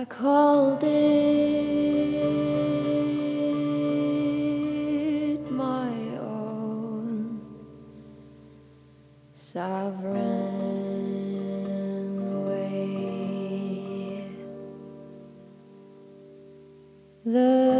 I called it my own sovereign way.